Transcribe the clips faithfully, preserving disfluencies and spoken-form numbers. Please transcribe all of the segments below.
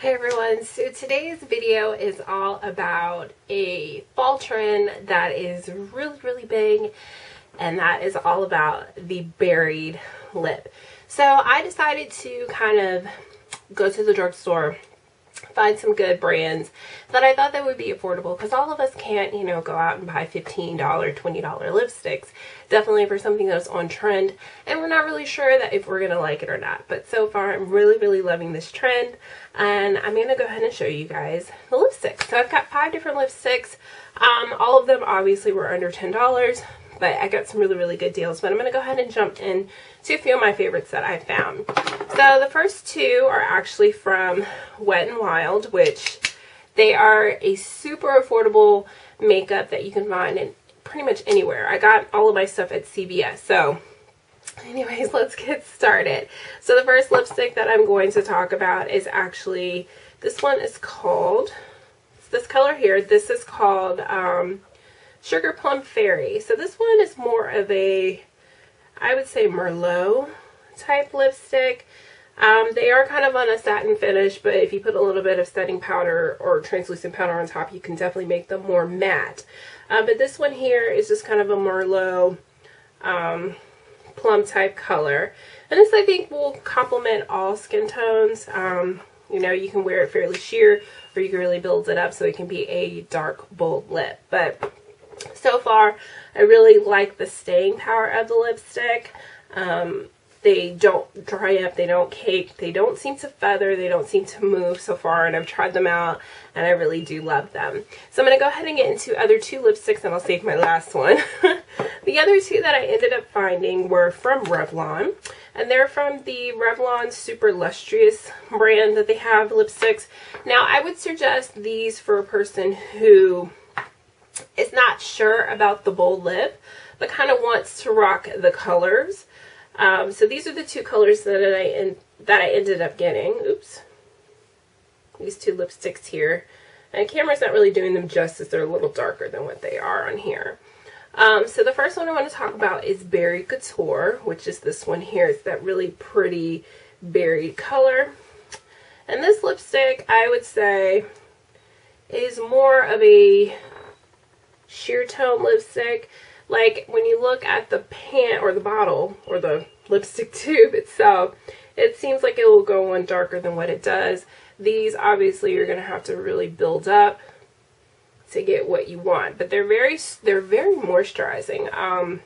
Hey everyone, so today's video is all about a fall trend that is really, really big, and that is all about the buried lip. So I decided to kind of go to the drugstore, find some good brands that I thought that would be affordable, because all of us can't, you know, go out and buy fifteen dollar, twenty dollar lipsticks, definitely for something that's on trend, and we're not really sure that if we're gonna like it or not. But so far I'm really, really loving this trend, and I'm gonna go ahead and show you guys the lipsticks. So I've got five different lipsticks. Um, all of them obviously were under ten dollars, but I got some really, really good deals. But I'm gonna go ahead and jump in to a few of my favorites that I found. So the first two are actually from Wet n Wild, which they are a super affordable makeup that you can find in pretty much anywhere. I got all of my stuff at C V S. So anyways, let's get started. So the first lipstick that I'm going to talk about is actually, this one is called, it's this color here. This is called um, Sugar Plum Fairy. So this one is more of a, I would say, Merlot type lipstick. Um, they are kind of on a satin finish, but if you put a little bit of setting powder or translucent powder on top, you can definitely make them more matte. Uh, but this one here is just kind of a Merlot um, plum type color. And this, I think, will complement all skin tones. Um, you know, you can wear it fairly sheer, or you can really build it up so it can be a dark, bold lip. But so far, I really like the staying power of the lipstick. Um, they don't dry up, they don't cake, they don't seem to feather, they don't seem to move so far, and I've tried them out, and I really do love them. So I'm going to go ahead and get into other two lipsticks, and I'll save my last one. The other two that I ended up finding were from Revlon, and they're from the Revlon Super Lustrous brand that they have lipsticks. Now, I would suggest these for a person who is not sure about the bold lip, but kind of wants to rock the colors. Um, so these are the two colors that I in, that I ended up getting. Oops, these two lipsticks here. And the camera's not really doing them justice; they're a little darker than what they are on here. Um, so the first one I want to talk about is Berry Couture, which is this one here. It's that really pretty berry color. And this lipstick, I would say, is more of a sheer tone lipstick. Like, when you look at the pan or the bottle or the lipstick tube itself, it seems like it will go on darker than what it does. These, obviously, you're going to have to really build up to get what you want, but they're very they're very moisturizing, um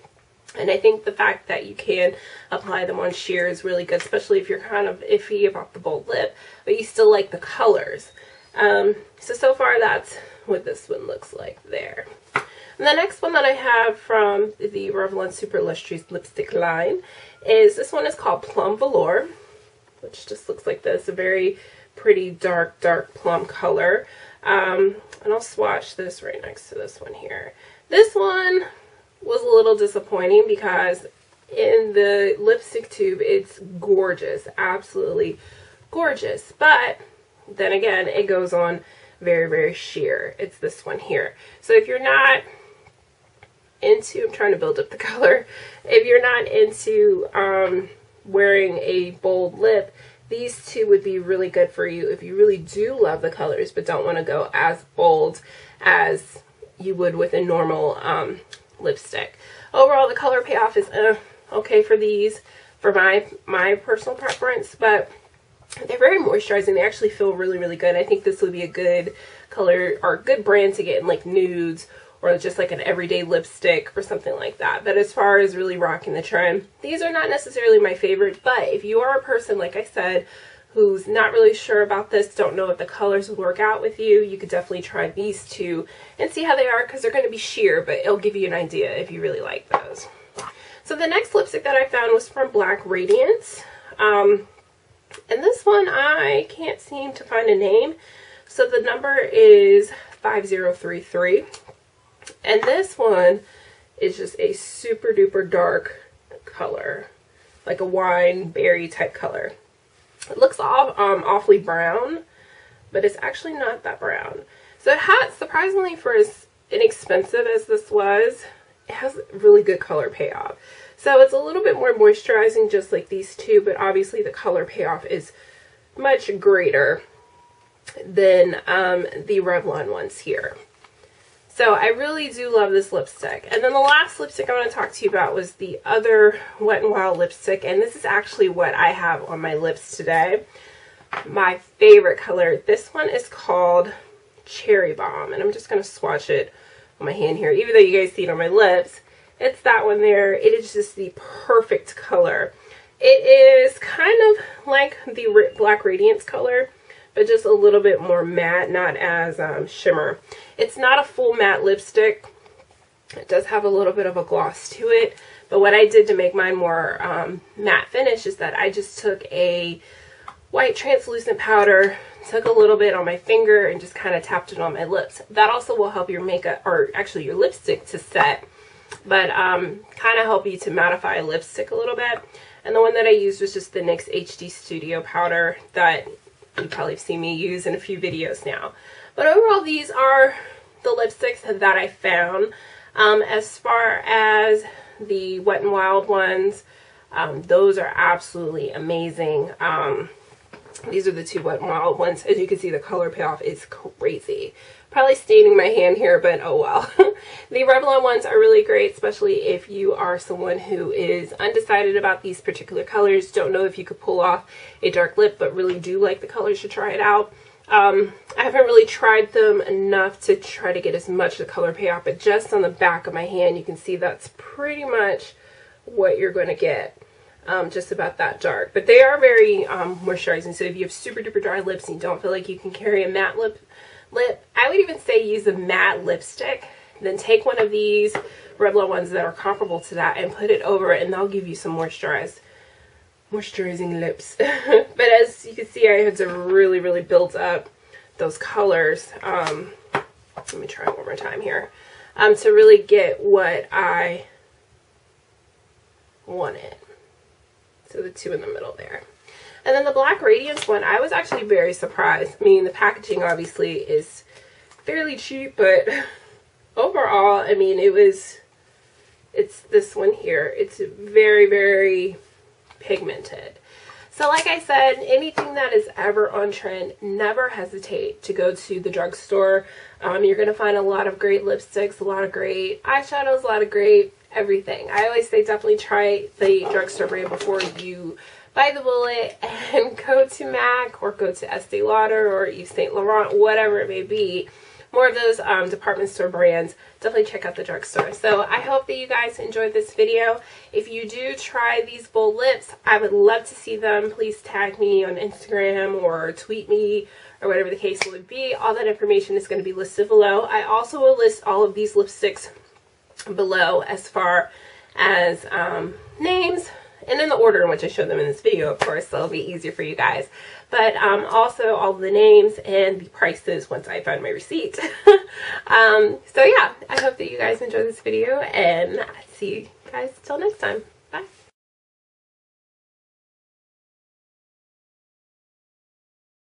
and I think the fact that you can apply them on sheer is really good, especially if you're kind of iffy about the bold lip but you still like the colors. Um so so far, that's what this one looks like there. And the next one that I have from the Revlon Super Lustrous lipstick line is, this one is called Plum Velour, which just looks like this, a very pretty dark, dark plum color. Um, and I'll swatch this right next to this one here. This one was a little disappointing because in the lipstick tube, it's gorgeous, absolutely gorgeous. But then again, it goes on very, very sheer. It's this one here. So if you're not into, I'm trying to build up the color, if you're not into um, wearing a bold lip, these two would be really good for you if you really do love the colors but don't want to go as bold as you would with a normal um, lipstick. Overall, the color payoff is uh, okay for these, for my, my personal preference, but they're very moisturizing. They actually feel really, really good. I think this would be a good color or good brand to get in like nudes or just like an everyday lipstick or something like that. But as far as really rocking the trend, these are not necessarily my favorite, but if you are a person, like I said, who's not really sure about this, don't know if the colors will work out with you, you could definitely try these two and see how they are, because they're going to be sheer, but it'll give you an idea if you really like those. So the next lipstick that I found was from Black Radiance. Um, and this one, I can't seem to find a name. So the number is five zero three three. And this one is just a super duper dark color, like a wine berry type color. It looks off, um, awfully brown, but it's actually not that brown. So it has, surprisingly, for as inexpensive as this was, it has really good color payoff. So it's a little bit more moisturizing, just like these two, but obviously the color payoff is much greater than um, the Revlon ones here. So I really do love this lipstick. And then the last lipstick I want to talk to you about was the other Wet n Wild lipstick. And this is actually what I have on my lips today. My favorite color. This one is called Cherry Bomb. And I'm just going to swatch it on my hand here. Even though you guys see it on my lips, it's that one there. It is just the perfect color. It is kind of like the Black Radiance color, but just a little bit more matte, not as um, shimmer. It's not a full matte lipstick. It does have a little bit of a gloss to it, but what I did to make mine more um, matte finish is that I just took a white translucent powder, took a little bit on my finger, and just kind of tapped it on my lips. That also will help your makeup, or actually your lipstick, to set, but um, kind of help you to mattify lipstick a little bit. And the one that I used was just the NYX H D Studio powder that you probably have seen me use in a few videos now. But overall, these are the lipsticks that I found. Um, as far as the Wet n Wild ones, um, those are absolutely amazing. Um, these are the two Wet n Wild ones. As you can see, the color payoff is crazy. Probably staining my hand here, but oh well. The Revlon ones are really great, especially if you are someone who is undecided about these particular colors, don't know if you could pull off a dark lip, but really do like the colors to try it out. Um, I haven't really tried them enough to try to get as much of the color payoff, but just on the back of my hand, you can see that's pretty much what you're going to get. Um, just about that dark, but they are very um, moisturizing. So if you have super duper dry lips and you don't feel like you can carry a matte lip lip I would even say use a matte lipstick, then take one of these Revlon ones that are comparable to that and put it over it, and they'll give you some moisturized moisturizing lips. But as you can see, I had to really really build up those colors. Um, let me try one more time here, um, to really get what I wanted. So the two in the middle there. And then the Black Radiance one, I was actually very surprised. I mean, the packaging obviously is fairly cheap, but overall, I mean, it was, it's this one here. It's very, very pigmented. So like I said, anything that is ever on trend, never hesitate to go to the drugstore. Um, you're going to find a lot of great lipsticks, a lot of great eyeshadows, a lot of great everything. I always say definitely try the drugstore brand before you buy the bullet, and go to MAC or go to Estee Lauder or Yves Saint Laurent, whatever it may be. More of those um, department store brands, definitely check out the drugstore. So I hope that you guys enjoyed this video. If you do try these bold lips, I would love to see them. Please tag me on Instagram or tweet me or whatever the case would be. All that information is going to be listed below. I also will list all of these lipsticks below as far as um, names, and in the order in which I showed them in this video, of course, so it'll be easier for you guys. But um, also all the names and the prices once I find my receipt. um, so yeah, I hope that you guys enjoyed this video, and I'll see you guys till next time. Bye.